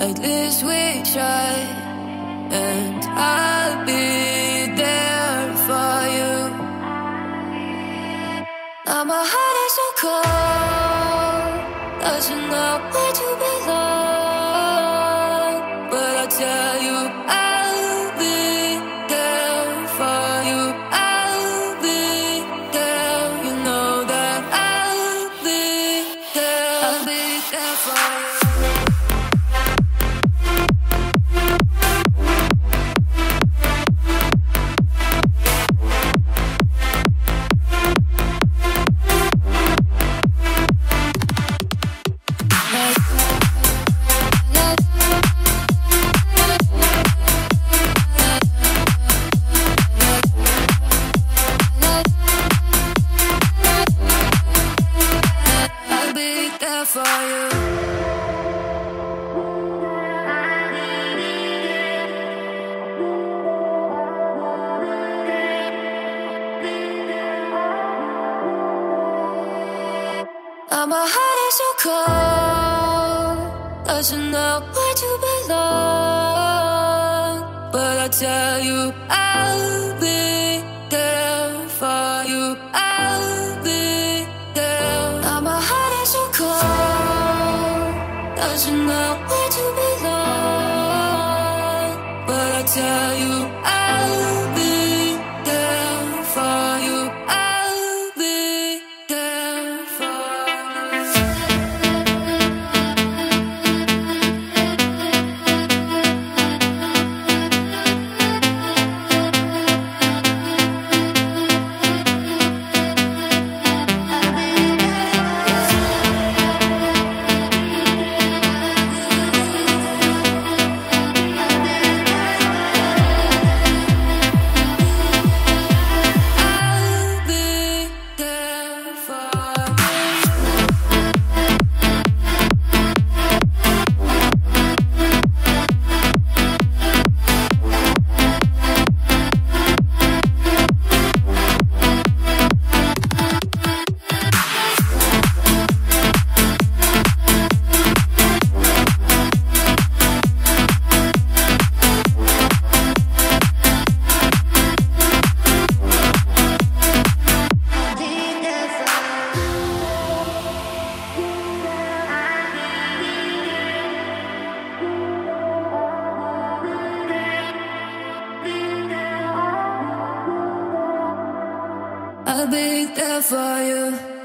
At least we tried, and I'll be there for you. Now my heart is so cold, doesn't know where to belong, but I tell you I'll be there for you. I'll be there, you know that I'll be there for you. For you. Now my heart is so cold, doesn't know where to belong, but I tell you I'll be there for you. I'll be there. Now my heart is so cold, doesn't know where to belong, but I tell you I'll be there for you. I'll be there for I'll be there for you.